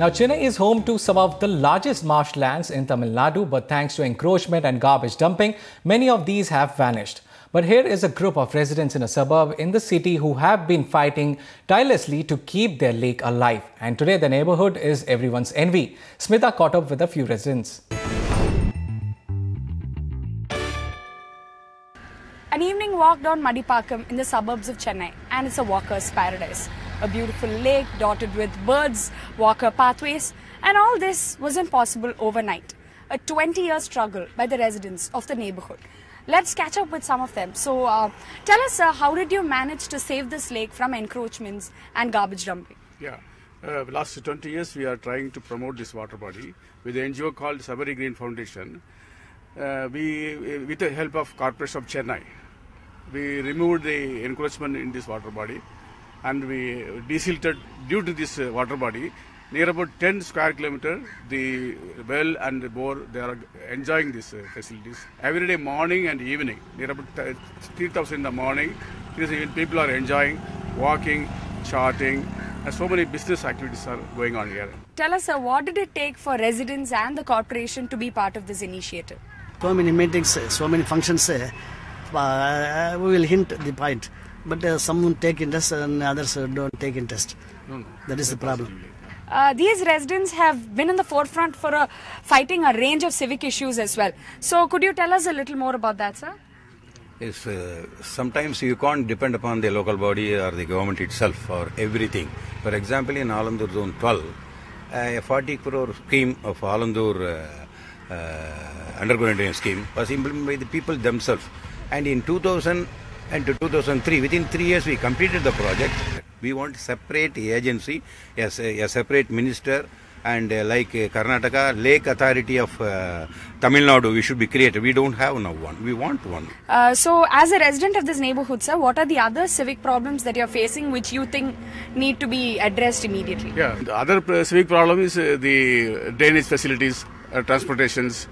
Now, Chennai is home to some of the largest marshlands in Tamil Nadu, but thanks to encroachment and garbage dumping, many of these have vanished. But here is a group of residents in a suburb in the city who have been fighting tirelessly to keep their lake alive. And today, the neighborhood is everyone's envy. Smitha caught up with a few residents. An evening walk down Madipakkam in the suburbs of Chennai, and it's a walker's paradise. A beautiful lake dotted with birds, walker pathways, and all this wasn't possible overnight. A 20-year struggle by the residents of the neighborhood. Let's catch up with some of them. So tell us, how did you manage to save this lake from encroachments and garbage dumping? Yeah, last 20 years we are trying to promote this water body with an NGO called Sabari Green Foundation. With the help of Corporation of Chennai, we removed the encroachment in this water body, and we desilted due to this water body near about 10 square kilometer. The well and the bore, they are enjoying these facilities every day, morning and evening. Near about 3,000 in the morning, people are enjoying walking, charting, and so many business activities are going on here. Tell us, sir, what did it take for residents and the corporation to be part of this initiative? So many meetings, so many functions, we will hint the point, but some take interest and others don't take interest. No. That is the problem. These residents have been in the forefront for fighting a range of civic issues as well. So could you tell us a little more about that, sir? Yes, sometimes you can't depend upon the local body or the government itself for everything. For example, in Alandur Zone 12, a 40 crore scheme of Alandur underground drain scheme was implemented by the people themselves. And in 2000 and to 2003, within 3 years, we completed the project. We want separate agency, yes, a separate minister, and like Karnataka Lake Authority of Tamil Nadu, we should be created. We don't have now one. We want one. So as a resident of this neighborhood, sir, what are the other civic problems that you are facing which you think need to be addressed immediately? Yeah, the other civic problem is the drainage facilities, transportations,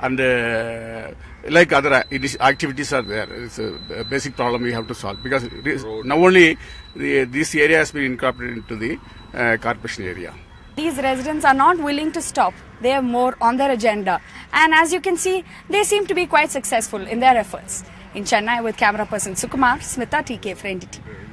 and like other activities are there. It's a basic problem we have to solve, because now only this area has been incorporated into the corporation area. These residents are not willing to stop. They have more on their agenda. And as you can see, they seem to be quite successful in their efforts. In Chennai, with camera person Sukumar, Smitha TK for NDTV.